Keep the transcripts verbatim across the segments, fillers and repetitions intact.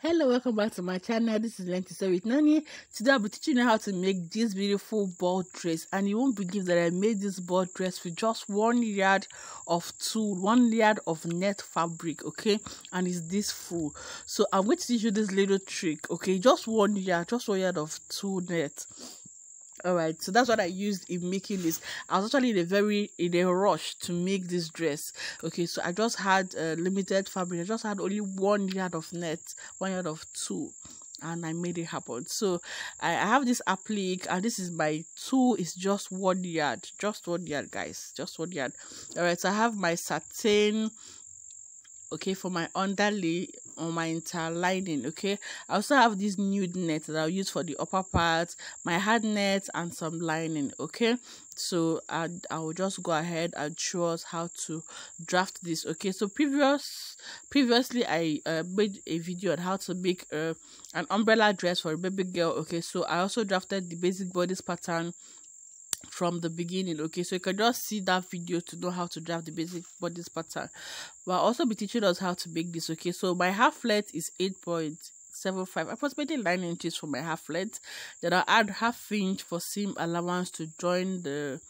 Hello, welcome back to my channel. This is Lentisa with Nani. Today I'll be teaching you how to make this beautiful ball dress, and you won't believe that I made this ball dress with just one yard of tulle, one yard of net fabric, okay? And it's this full. So I'm going to teach you this little trick, okay? Just one yard, just one yard of tulle net. All right, so that's what I used in making this. I was actually in a very in a rush to make this dress, okay? So I just had uh, limited fabric. I just had only one yard of net, one yard of tulle, and I made it happen. So I, I have this applique, and this is my tulle. It's just one yard, just one yard, guys, just one yard. All right, so I have my satin, okay, for my underlay on my interlining, okay. I also have this nude net that I'll use for the upper part, my hard net, and some lining, okay. So I, I will just go ahead and show us how to draft this, okay. So previous previously I uh, made a video on how to make uh, an umbrella dress for a baby girl, okay. So I also drafted the basic bodice pattern from the beginning, okay. So you can just see that video to know how to draft the basic bodice pattern. We'll also be teaching us how to make this, okay. So my half length is eight point seven five, approximately nine inches for my half length. Then I'll add half inch for seam allowance to join the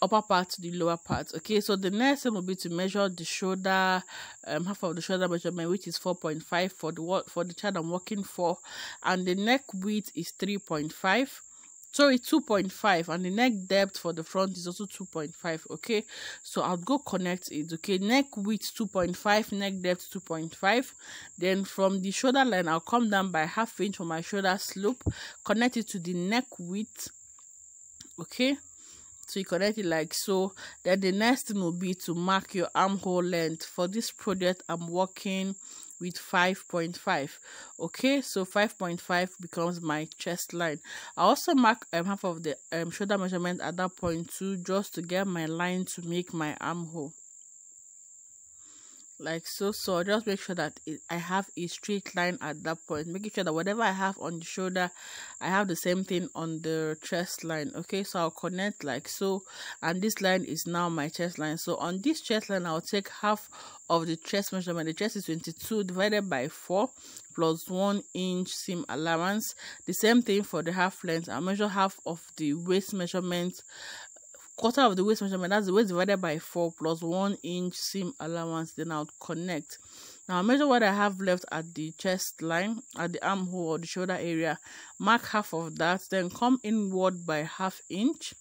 upper part to the lower part, okay. So the next thing will be to measure the shoulder, um half of the shoulder measurement, which is four point five for the for the child I'm working for, and the neck width is three point five. Sorry, two point five, and the neck depth for the front is also two point five, okay. So I'll go connect it, okay. Neck width two point five, neck depth two point five. Then from the shoulder line, I'll come down by half inch for my shoulder slope, connect it to the neck width, okay. So you connect it like so. Then the next thing will be to mark your armhole length. For this project, I'm working with five point five, okay. So five point five becomes my chest line. I also mark um, half of the um, shoulder measurement at that point too, just to get my line to make my armhole, like so. So just make sure that it, I have a straight line at that point, making sure that whatever I have on the shoulder, I have the same thing on the chest line, okay. So I'll connect like so, and this line is now my chest line. So on this chest line, I'll take half of the chest measurement. The chest is twenty-two divided by four plus one inch seam allowance. The same thing for the half length. I'll measure half of the waist measurement, quarter of the waist measurement, that's the waist divided by four plus one inch seam allowance. Then I'll connect. Now I'll measure what I have left at the chest line, at the armhole or the shoulder area, mark half of that, then come inward by half inch.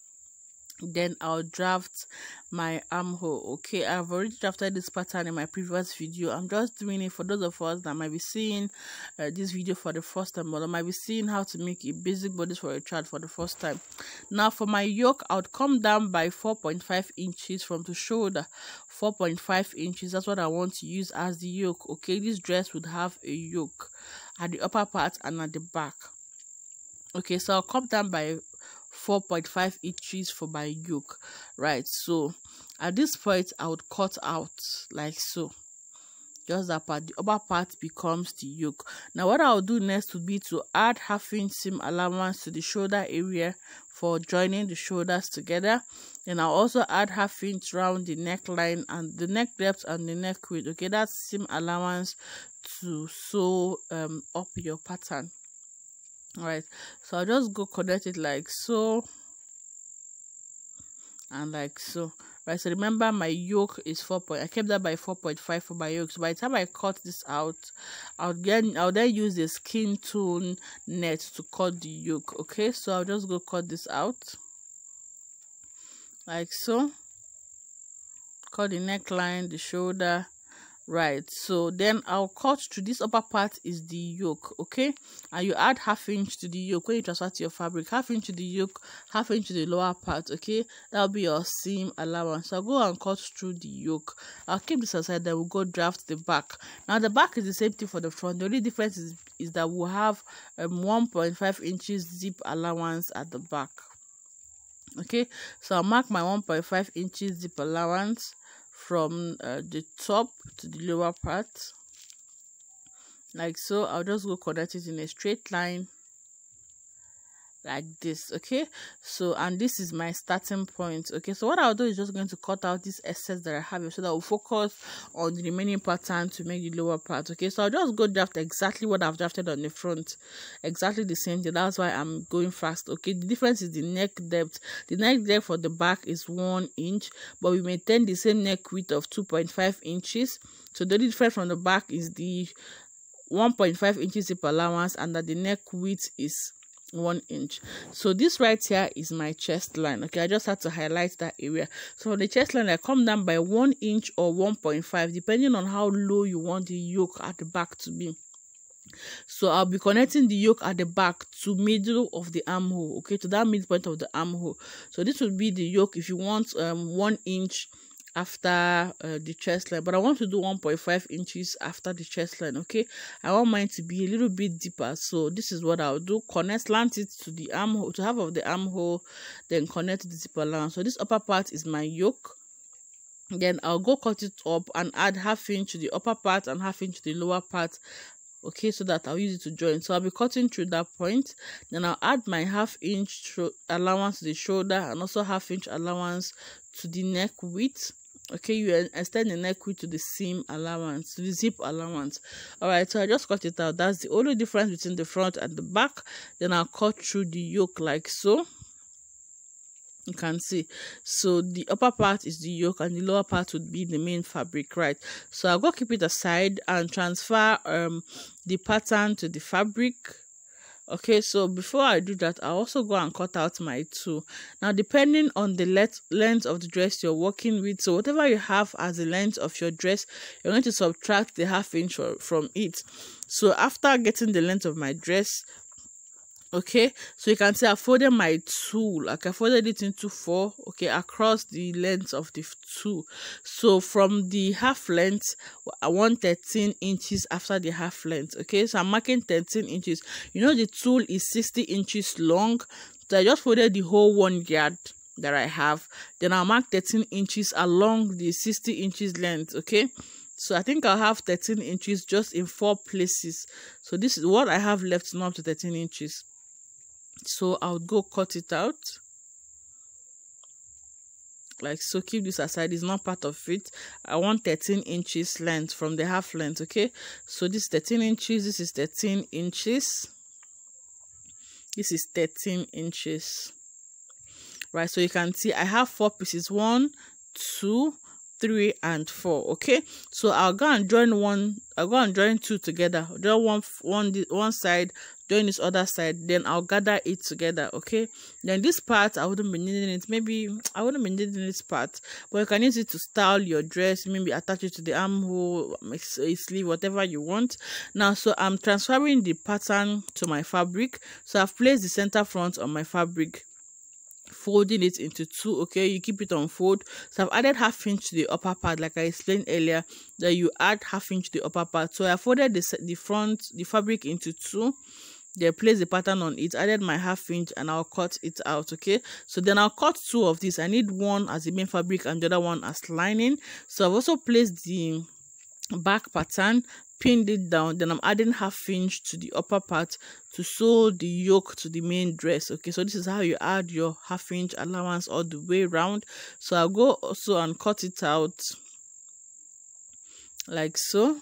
Then I'll draft my armhole, okay. I've already drafted this pattern in my previous video. I'm just doing it for those of us that might be seeing uh, this video for the first time, or that might be seeing how to make a basic bodice for a child for the first time. Now for my yoke, I'll come down by four point five inches from the shoulder. Four point five inches, that's what I want to use as the yoke, okay. This dress would have a yoke at the upper part and at the back, okay. So I'll come down by four point five inches for my yoke, right? So at this point, I would cut out like so, just that part. The upper part becomes the yoke. Now what I'll do next would be to add half inch seam allowance to the shoulder area for joining the shoulders together, and I'll also add half inch round the neckline and the neck depth and the neck width, okay. That's seam allowance to sew um up your pattern. All right, so I'll just go connect it like so and like so, right? So remember, my yoke is four point. I kept that by four point five for my yoke. So by the time I cut this out, I'll then I'll then use the skin tone net to cut the yoke. Okay, so I'll just go cut this out like so. Cut the neckline, the shoulder. Right, so then I'll cut through this upper part is the yoke, okay. And you add half inch to the yoke when you transfer to your fabric, half inch to the yoke, half inch to the lower part, okay. That'll be your seam allowance. So I'll go and cut through the yoke. I'll keep this aside, then we'll go draft the back. Now the back is the same thing for the front. The only difference is, is that we'll have um, one point five inches zip allowance at the back, okay. So I'll mark my one point five inches zip allowance from uh, the top to the lower part like so. I'll just go connect it in a straight line like this. Okay, so and this is my starting point. Okay, so what I'll do is just going to cut out this excess that I have, so that will focus on the remaining pattern to make the lower part. Okay, so I'll just go draft exactly what I've drafted on the front, exactly the same thing. That's why I'm going fast. Okay, the difference is the neck depth. The neck depth for the back is one inch, but we maintain the same neck width of two point five inches. So the difference from the back is the one point five inches zip allowance, and that the neck width is one inch. So this right here is my chest line. Okay, I just had to highlight that area. So for the chest line, I come down by one inch or one point five, depending on how low you want the yoke at the back to be. So I'll be connecting the yoke at the back to middle of the armhole. Okay, to that midpoint of the armhole. So this would be the yoke if you want um one inch after uh, the chest line, but I want to do one point five inches after the chest line. Okay, I want mine to be a little bit deeper, so this is what I'll do. Connect, slant it to the armhole, to half of the armhole, then connect the zipper line. So this upper part is my yoke. Then I'll go cut it up and add half inch to the upper part and half inch to the lower part. Okay, so that I'll use it to join. So I'll be cutting through that point, then I'll add my half inch allowance to the shoulder and also half inch allowance to the neck width. Okay, you extend the neck width to the seam allowance, to the zip allowance. All right, so I just cut it out. That's the only difference between the front and the back. Then I'll cut through the yoke like so. You can see, so the upper part is the yoke and the lower part would be the main fabric, right? So I'll go keep it aside and transfer um the pattern to the fabric. Okay, so before I do that, I also go and cut out my two. Now, depending on the let length of the dress you're working with, so whatever you have as the length of your dress, you're going to subtract the half inch from it. So after getting the length of my dress, okay, so you can see I folded my two, like I folded it into four, okay, across the length of the two. So from the half length, I want thirteen inches after the half length. Okay, so I'm marking thirteen inches. You know, the tool is sixty inches long, so I just folded the whole one yard that I have. Then I'll mark thirteen inches along the sixty inches length. Okay, so I think I'll have thirteen inches just in four places. So this is what I have left now, up to thirteen inches. So I'll go cut it out like so. Keep this aside, it's not part of it. I want thirteen inches length from the half length. Okay, so this is thirteen inches, this is thirteen inches, this is thirteen inches, right? So you can see I have four pieces, one, two, three, and four. Okay, so I'll go and join one, I'll go and join two together, draw one one one side, join this other side, then I'll gather it together. Okay, then this part I wouldn't be needing it. Maybe I wouldn't be needing this part, but you can use it to style your dress, maybe attach it to the armhole, a sleeve, whatever you want. Now, so I'm transferring the pattern to my fabric. So I've placed the center front on my fabric, folding it into two. Okay, you keep it on fold. So I've added half inch to the upper part, like I explained earlier, that you add half inch to the upper part. So I folded the, the front, the fabric into two, then place the pattern on it, added my half inch, and I'll cut it out. Okay, so then I'll cut two of these. I need one as the main fabric and the other one as lining. So I've also placed the back pattern, pinned it down, then I'm adding half inch to the upper part to sew the yoke to the main dress. Okay, so this is how you add your half inch allowance all the way around. So I'll go also and cut it out like so.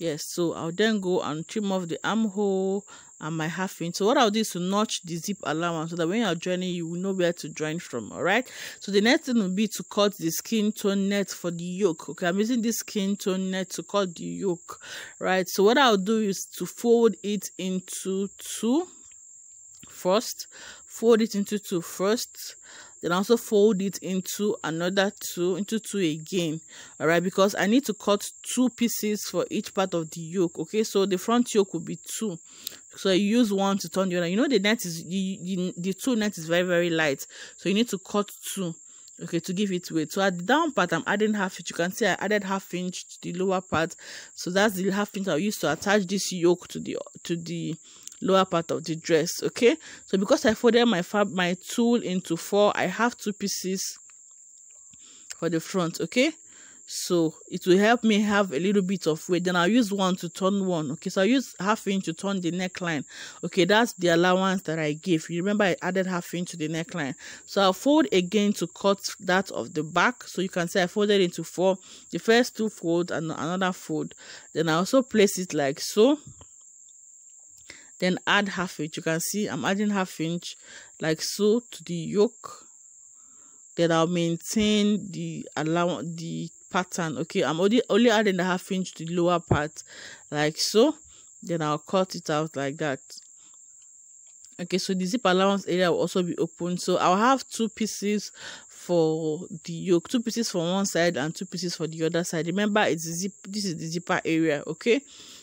Yes, so I'll then go and trim off the armhole and my half inch. So what I'll do is to notch the zip allowance, so that when you're joining, you will know where to join from. All right, so the next thing will be to cut the skin tone net for the yoke. Okay, I'm using this skin tone net to cut the yoke, right? So what I'll do is to fold it into two first, fold it into two first, then also fold it into another two, into two again. All right, because I need to cut two pieces for each part of the yoke. Okay, so the front yoke will be two, so you use one to turn the other. You know, the net is the, the, the two net is very very light, so you need to cut two, okay, to give it weight. So at the down part, I'm adding half inch. You can see I added half inch to the lower part, so that's the half inch I'll use to attach this yoke to the to the lower part of the dress. Okay, so because I folded my fab my tool into four, I have two pieces for the front. Okay, so it will help me have a little bit of weight. Then I'll use one to turn one. Okay, so I use half inch to turn the neckline. Okay, that's the allowance that I gave. You remember I added half inch to the neckline. So I'll fold again to cut that of the back. So you can see I folded into four, the first two fold and another fold. Then I also place it like so. Then add half inch. You can see I'm adding half inch like so to the yoke. Then I'll maintain the allow the pattern. Okay, I'm only only adding a half inch to the lower part like so. Then I'll cut it out like that. Okay, so the zip allowance area will also be open. So I'll have two pieces for the yoke, two pieces for one side and two pieces for the other side. Remember, it's zip, this is the zipper area. Okay,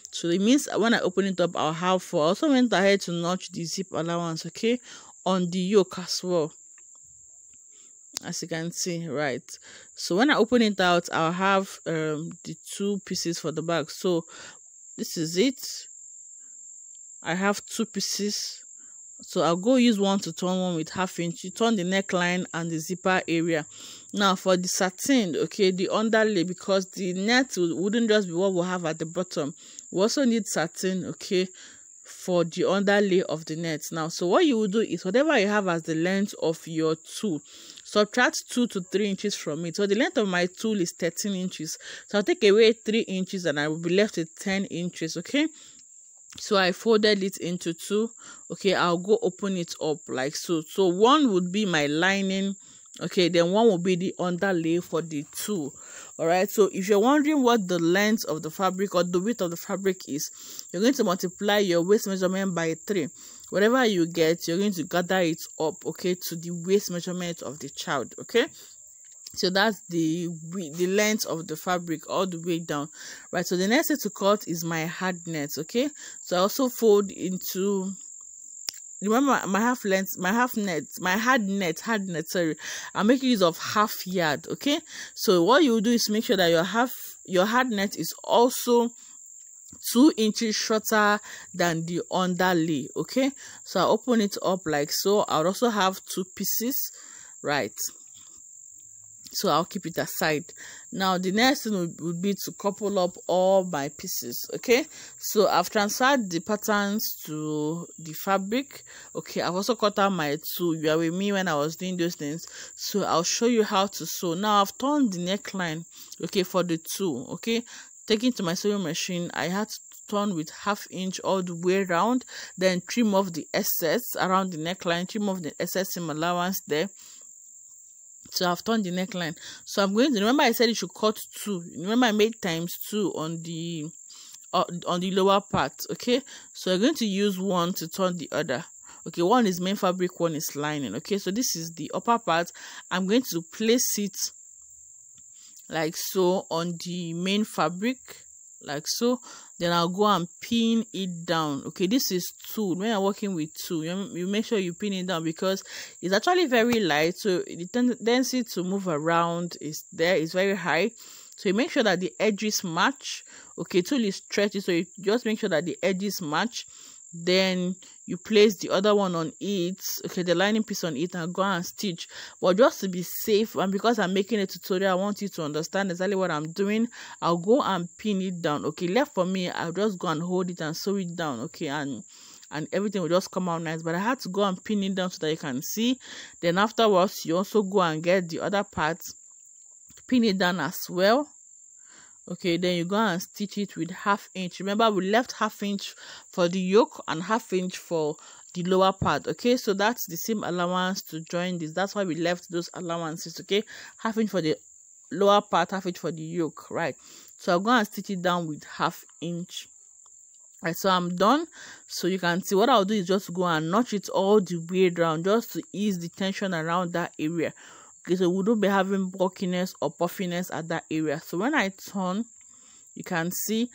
so it means when I open it up, I'll have four. I also went ahead to notch the zip allowance, okay, on the yoke as well, as you can see, right? So when I open it out, I'll have um the two pieces for the back. So this is it. I have two pieces, so I'll go use one to turn one with half inch. You turn the neckline and the zipper area. Now for the satin, okay, the underlay, because the net wouldn't just be what we'll have at the bottom. We also need satin, okay, for the underlay of the net. Now, so what you will do is whatever you have as the length of your tool, subtract two to three inches from it. So the length of my tool is thirteen inches, so I'll take away three inches, and I will be left with ten inches. Okay, so I folded it into two. Okay, I'll go open it up like so. So one would be my lining, okay, then one will be the underlay for the two. All right, so if you're wondering what the length of the fabric or the width of the fabric is, you're going to multiply your waist measurement by three. Whatever you get, you're going to gather it up, okay, to the waist measurement of the child. Okay, so that's the the length of the fabric all the way down, right? So the next thing to cut is my hardness. Okay, so I also fold into, remember, my half length, my half net, my hard net, hard net, sorry, I'm making use of half yard. Okay, so what you do is make sure that your half, your hard net is also two inches shorter than the underlay. Okay, so I open it up like so. I'll also have two pieces, right? So I'll keep it aside. Now the next thing would be to couple up all my pieces. Okay, so I've transferred the patterns to the fabric. Okay, I've also cut out my two. You are with me when I was doing those things, so I'll show you how to sew. Now I've turned the neckline, okay, for the two. Okay, taking to my sewing machine, I had to turn with half inch all the way around, then trim off the excess around the neckline, trim off the excess seam allowance there. So I've turned the neckline. So I'm going to, remember I said you should cut two. Remember I made times two on the uh, on the lower part. Okay, so I'm going to use one to turn the other. Okay, one is main fabric, one is lining. Okay, so this is the upper part. I'm going to place it like so on the main fabric, like so. Then I'll go and pin it down. Okay, this is two. When you're working with two, you, you make sure you pin it down, because it's actually very light, so the tendency to move around is there, is very high. So you make sure that the edges match. Okay, tool is stretchy, so you just make sure that the edges match. Then you place the other one on it, okay, the lining piece on it, and go and stitch. But just to be safe, and because I'm making a tutorial, I want you to understand exactly what I'm doing, I'll go and pin it down. Okay, left for me, I'll just go and hold it and sew it down. Okay, and and everything will just come out nice. But I had to go and pin it down so that you can see. Then afterwards, you also go and get the other part, pin it down as well. Okay, then you go and stitch it with half inch. Remember, we left half inch for the yoke and half inch for the lower part. Okay, so that's the same allowance to join this. That's why we left those allowances. Okay, half inch for the lower part, half inch for the yoke, right? So I'm going to stitch it down with half inch. Right, so I'm done. So you can see what I'll do is just go and notch it all the way around, just to ease the tension around that area. Okay, so we don't be having bulkiness or puffiness at that area. So when I turn, you can see,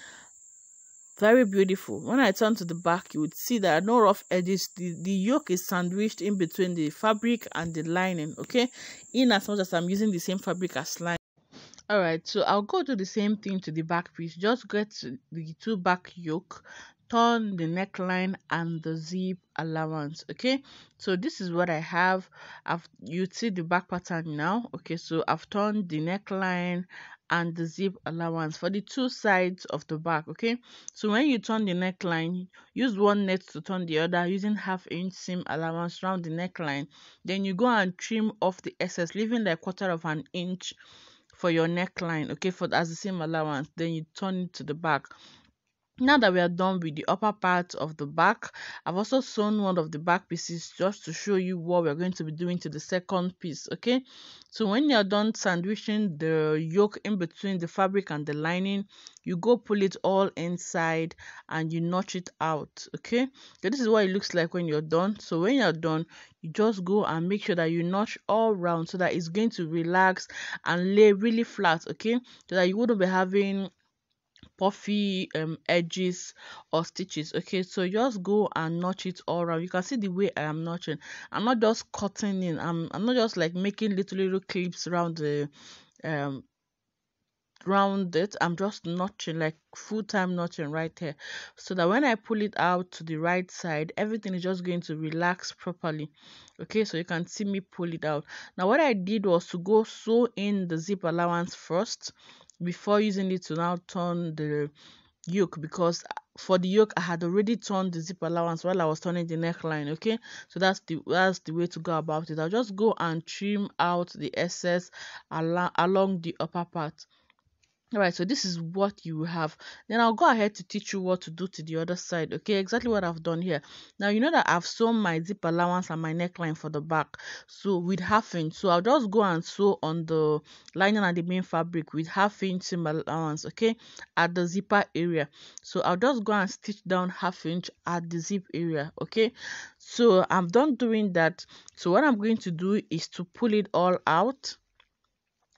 very beautiful. When I turn to the back, you would see there are no rough edges. The, the yoke is sandwiched in between the fabric and the lining, okay? In as much as I'm using the same fabric as lining. All right, so I'll go do the same thing to the back piece. Just get the two back yoke, turn the neckline and the zip allowance. Okay, so this is what I have. I've you see the back pattern now. Okay, so I've turned the neckline and the zip allowance for the two sides of the back. Okay, so when you turn the neckline, use one net to turn the other using half inch seam allowance round the neckline. Then you go and trim off the excess, leaving like quarter of an inch for your neckline, okay, for as the seam allowance. Then you turn it to the back. Now that we are done with the upper part of the back, I've also sewn one of the back pieces just to show you what we're going to be doing to the second piece, okay? So when you're done sandwiching the yoke in between the fabric and the lining, you go pull it all inside and you notch it out, okay? So this is what it looks like when you're done. So when you're done, you just go and make sure that you notch all round so that it's going to relax and lay really flat, okay? So that you wouldn't be having puffy um edges or stitches, okay? So just go and notch it all around. You can see the way I am notching. I'm not just cutting in, i'm, I'm not just like making little little clips around the um round it. I'm just notching, like full-time notching right here, so that when I pull it out to the right side, everything is just going to relax properly, okay? So you can see me pull it out. Now what I did was to go sew in the zip allowance first before using it to now turn the yoke, because for the yoke I had already turned the zip allowance while I was turning the neckline, okay? So that's the that's the way to go about it. I'll just go and trim out the excess al along the upper part. All right, so this is what you have. Then I'll go ahead to teach you what to do to the other side, okay? Exactly what I've done here. Now you know that I've sewn my zip allowance and my neckline for the back, so with half inch. So I'll just go and sew on the lining and the main fabric with half inch seam allowance, okay, at the zipper area. So I'll just go and stitch down half inch at the zip area, okay? So I'm done doing that. So what I'm going to do is to pull it all out.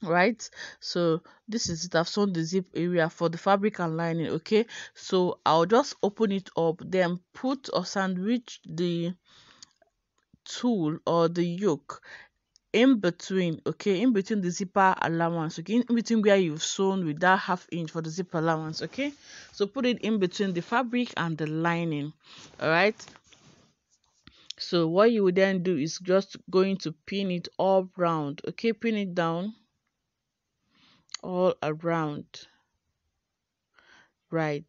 Right, so this is it. I've sewn the zip area for the fabric and lining, okay? So I'll just open it up, then put or sandwich the tool or the yoke in between, okay, in between the zipper allowance, okay, in between where you've sewn with that half inch for the zipper allowance, okay? So put it in between the fabric and the lining. All right, so what you would then do is just going to pin it all round, okay? Pin it down all around, right?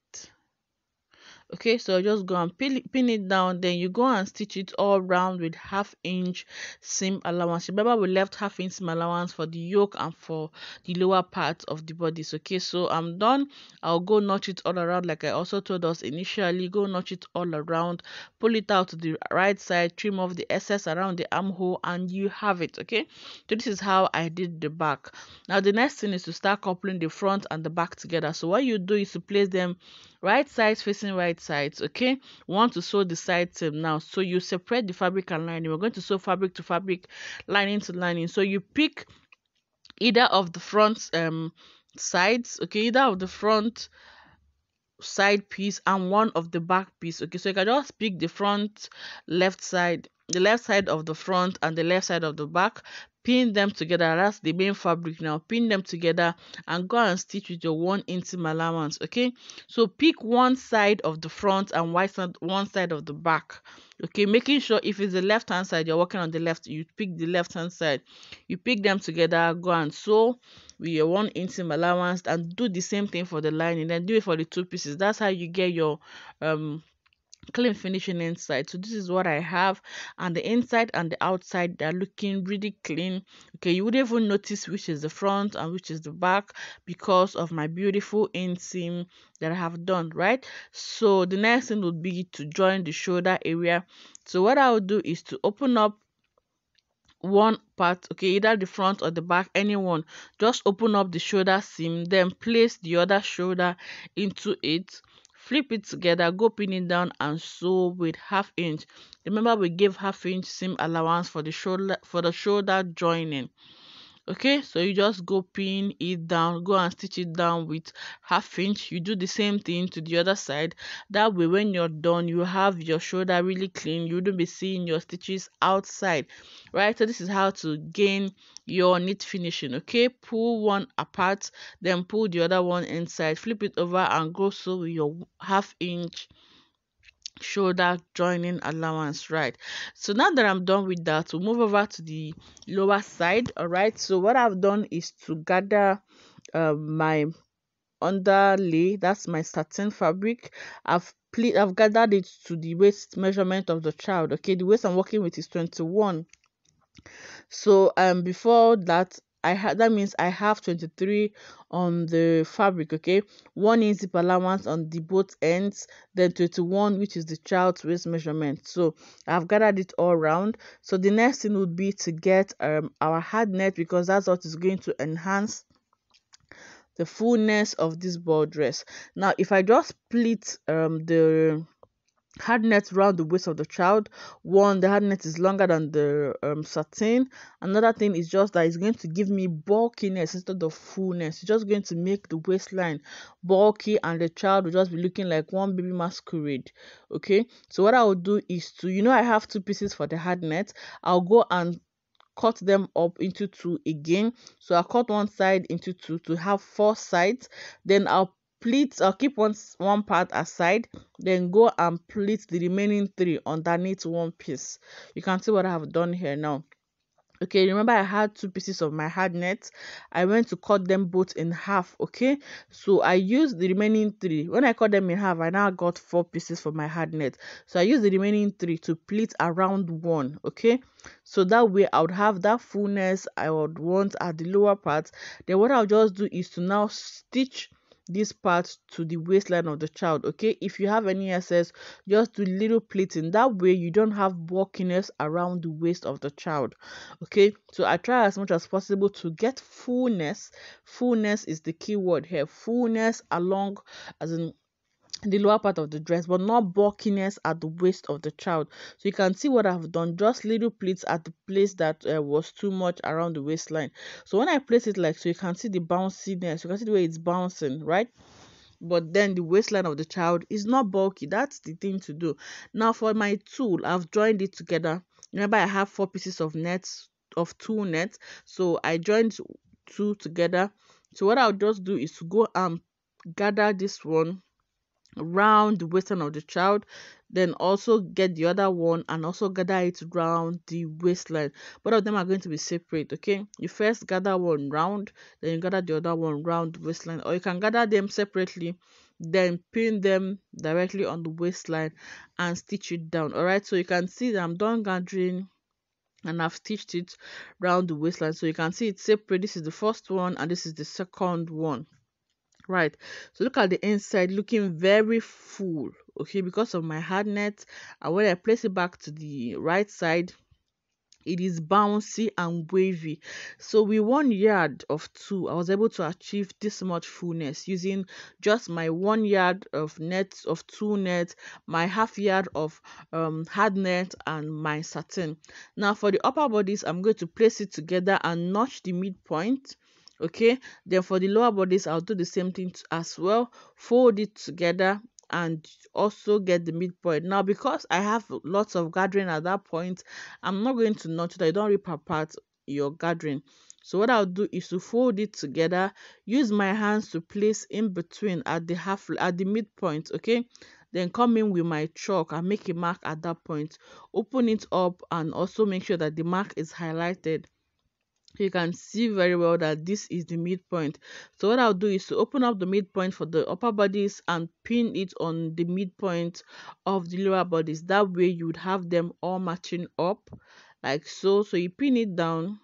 Okay, so just go and pin it, pin it down. Then you go and stitch it all round with half inch seam allowance. Remember, we left half inch seam allowance for the yoke and for the lower part of the bodies, okay? So I'm done. I'll go notch it all around, like I also told us initially. Go notch it all around, pull it out to the right side, trim off the excess around the armhole, and you have it, okay? So this is how I did the back. Now the next thing is to start coupling the front and the back together. So what you do is to place them right sides facing right sides, okay? We want to sew the side seam now, so you separate the fabric and lining. We're going to sew fabric to fabric, lining to lining. So you pick either of the front um sides, okay, either of the front side piece and one of the back piece, okay? So you can just pick the front left side, the left side of the front and the left side of the back, pin them together. That's the main fabric. Now pin them together and go and stitch with your one inch seam allowance, okay? So pick one side of the front and one side of the back, okay? Making sure if it's the left hand side, you're working on the left, you pick the left hand side, you pick them together, go and sew with your one inch seam allowance, and do the same thing for the lining. Then do it for the two pieces. That's how you get your um clean finishing inside. So this is what I have, and the inside and the outside, they're looking really clean, okay? You would even notice which is the front and which is the back because of my beautiful inseam that I have done, right? So the next thing would be to join the shoulder area. So what I would do is to open up one part, okay, either the front or the back, anyone. Just open up the shoulder seam, then place the other shoulder into it, flip it together, go pin it down and sew with half inch. Remember, we gave half inch seam allowance for the shoulder for the shoulder joining, okay? So you just go pin it down, go and stitch it down with half inch. You do the same thing to the other side. That way when you're done, you have your shoulder really clean. You don't be seeing your stitches outside, right? So this is how to gain your knit finishing, okay? Pull one apart, then pull the other one inside, flip it over and go sew with your half inch shoulder joining allowance, right? So now that I'm done with that, we'll move over to the lower side. All right, so what I've done is to gather um, my underlay, that's my satin fabric. I've pleat I've gathered it to the waist measurement of the child. Okay, the waist I'm working with is twenty-one. So um before that I had, that means I have twenty-three on the fabric. Okay, one inch zip allowance on the both ends, then twenty-one, which is the child's waist measurement. So I've gathered it all round. So the next thing would be to get um our hard net, because that's what is going to enhance the fullness of this ball dress. Now, if I just split um the hard net round the waist of the child, one, the hard net is longer than the um, satin. Another thing is just that it's going to give me bulkiness instead of fullness. It's just going to make the waistline bulky, and the child will just be looking like one baby masquerade. Okay, so what I will do is to, you know, I have two pieces for the hard net. I'll go and cut them up into two again. So I cut one side into two to have four sides. Then I'll pleat, I'll keep one one part aside, then go and pleat the remaining three underneath one piece. You can see what I have done here now. Okay, remember I had two pieces of my hard net. I went to cut them both in half. Okay, so I used the remaining three. When I cut them in half, I now got four pieces for my hard net. So I used the remaining three to pleat around one. Okay, so that way I would have that fullness I would want at the lower part. Then what I'll just do is to now stitch this part to the waistline of the child. Okay, if you have any excess, just do little pleating. That way you don't have bulkiness around the waist of the child. Okay, so I try as much as possible to get fullness. Fullness is the key word here. Fullness along, as in the lower part of the dress, but not bulkiness at the waist of the child. So you can see what I've done, just little pleats at the place that uh, was too much around the waistline. So when I place it like so, you can see the bounciness. You can see the way it's bouncing, right? But then the waistline of the child is not bulky. That's the thing to do. Now for my tulle, I've joined it together. Remember I have four pieces of nets, of two nets, so I joined two together. So what I'll just do is to go and gather this one round the waistline of the child, then also get the other one and also gather it round the waistline. Both of them are going to be separate. Okay, you first gather one round, then you gather the other one round the waistline, or you can gather them separately, then pin them directly on the waistline and stitch it down. All right, so you can see that I'm done gathering and I've stitched it round the waistline. So you can see it's separate. This is the first one and this is the second one. Right, so look at the inside, looking very full. Okay, because of my hard net, and when I place it back to the right side, it is bouncy and wavy. So with one yard of two, I was able to achieve this much fullness using just my one yard of nets, of two nets, my half yard of um hard net, and my satin. Now for the upper bodies, I'm going to place it together and notch the midpoint. Okay, then for the lower bodies, I'll do the same thing as well. Fold it together and also get the midpoint. Now, because I have lots of gathering at that point, I'm not going to notch that. You don't rip apart your gathering. So what I'll do is to fold it together, use my hands to place in between at the half, at the midpoint. Okay, then come in with my chalk and make a mark at that point. Open it up and also make sure that the mark is highlighted. You can see very well that this is the midpoint. So what I'll do is to open up the midpoint for the upper bodies and pin it on the midpoint of the lower bodies. That way you would have them all matching up like so. So you pin it down,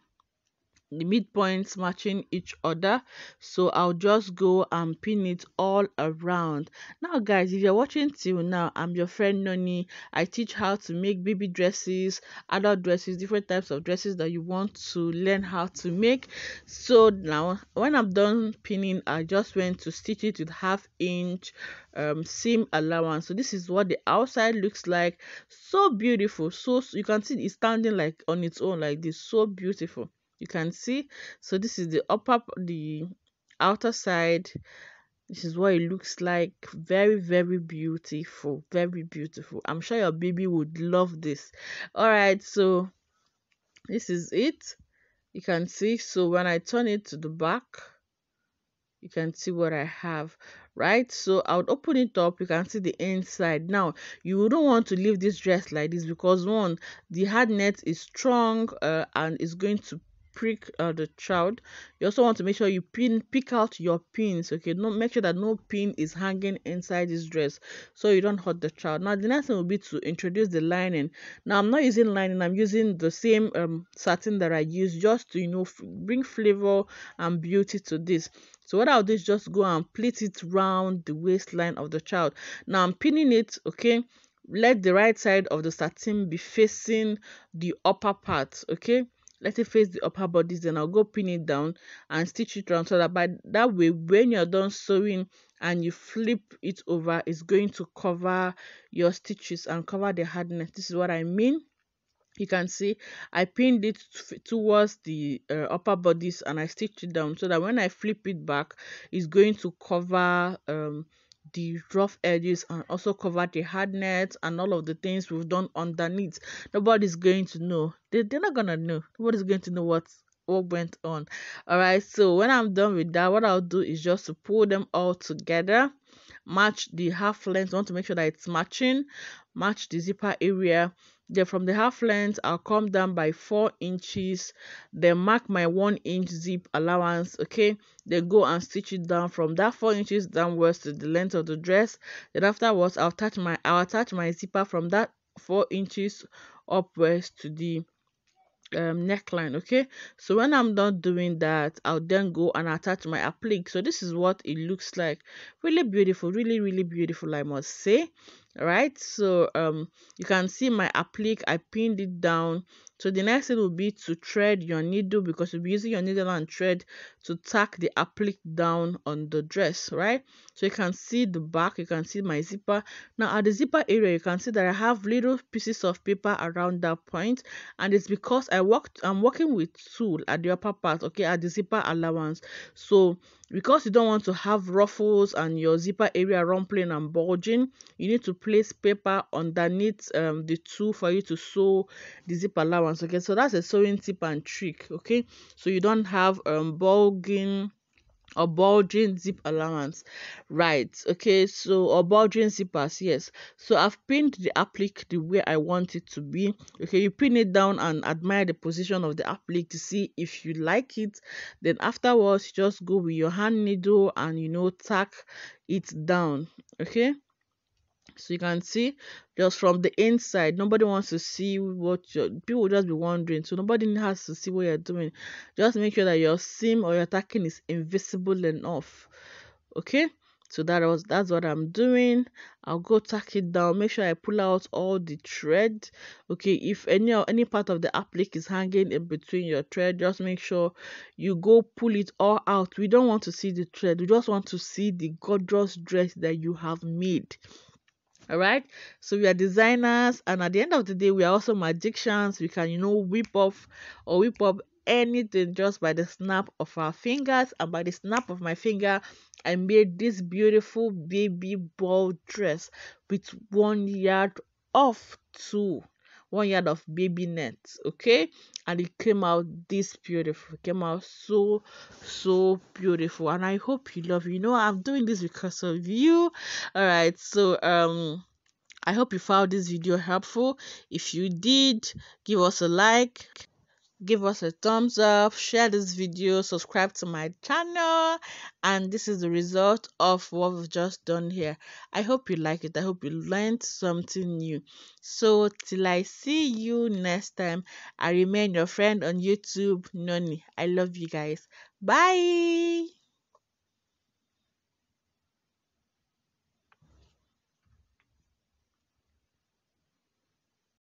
the midpoints matching each other. So I'll just go and pin it all around. Now guys, if you're watching till now, I'm your friend Nani. I teach how to make baby dresses, adult dresses, different types of dresses that you want to learn how to make. So now when I'm done pinning, I just went to stitch it with half inch um seam allowance. So this is what the outside looks like. So beautiful. So, so you can see it's standing like on its own like this. So beautiful. You can see. So this is the upper, the outer side. This is what it looks like. Very, very beautiful. Very beautiful. I'm sure your baby would love this. All right, so this is it. You can see. So when I turn it to the back, you can see what I have. Right, so I would open it up. You can see the inside. Now you wouldn't want to leave this dress like this because one, the hard net is strong uh, and it's going to prick uh, the child. You also want to make sure you pin pick out your pins, okay? No, make sure that no pin is hanging inside this dress so you don't hurt the child. Now the next thing will be to introduce the lining. Now I'm not using lining, I'm using the same um satin that I used, just to, you know, bring flavor and beauty to this. So what I'll do is just go and pleat it round the waistline of the child. Now I'm pinning it, okay? Let the right side of the satin be facing the upper part, okay? Let it face the upper bodies, then I'll go pin it down and stitch it around, so that by that way when you're done sewing and you flip it over, it's going to cover your stitches and cover the hardness. This is what I mean. You can see I pinned it towards the uh, upper bodies and I stitched it down, so that when I flip it back, it's going to cover um the rough edges and also cover the hardness and all of the things we've done underneath. Nobody's going to know. They, they're not gonna know. Nobody's going to know what what went on. All right, so when I'm done with that, what I'll do is just to pull them all together, match the half length. I want to make sure that it's matching. Match the zipper area. Then from the half length, I'll come down by four inches, then mark my one inch zip allowance, okay? Then go and stitch it down from that four inches downwards to the length of the dress. Then afterwards, i'll attach my i'll attach my zipper from that four inches upwards to the um neckline, okay? So when I'm done doing that, I'll then go and attach my applique. So this is what it looks like. Really beautiful, really really beautiful, I must say. All right, so um you can see my applique, I pinned it down. So the next thing will be to thread your needle, because you'll be using your needle and thread to tack the applique down on the dress, right? So you can see the back, you can see my zipper. Now at the zipper area, you can see that I have little pieces of paper around that point, and it's because I worked, I'm working with tulle at the upper part, okay, at the zipper allowance. So because you don't want to have ruffles and your zipper area rumpling and bulging, you need to place paper underneath um, the tulle for you to sew the zipper allowance. Okay, so that's a sewing tip and trick, okay? So you don't have um bulging or bulging zip allowance, right? Okay, so, or bulging zippers, yes. So I've pinned the applique the way I want it to be, okay? You pin it down and admire the position of the applique to see if you like it. Then afterwards, just go with your hand needle and, you know, tack it down, okay? So you can see just from the inside. Nobody wants to see what your people just be wondering. So nobody has to see what you're doing. Just make sure that your seam or your tacking is invisible enough. Okay, so that was that's what I'm doing. I'll go tack it down. Make sure I pull out all the thread. Okay, if any any part of the applique is hanging in between your thread, just make sure you go pull it all out. We don't want to see the thread. We just want to see the gorgeous dress that you have made. All right, so we are designers, and at the end of the day, we are also magicians. We can, you know, whip off or whip up anything just by the snap of our fingers. And by the snap of my finger, I made this beautiful baby ball dress with one yard of two one yard of baby net, okay? And it came out this beautiful. It came out so so beautiful, and I hope you love it. You know, I'm doing this because of you. All right, so um I hope you found this video helpful. If you did, give us a like, give us a thumbs up, share this video, subscribe to my channel, and this is the result of what we've just done here. I hope you like it. I hope you learned something new. So till I see you next time, I remain your friend on YouTube, Nani. I love you guys. Bye.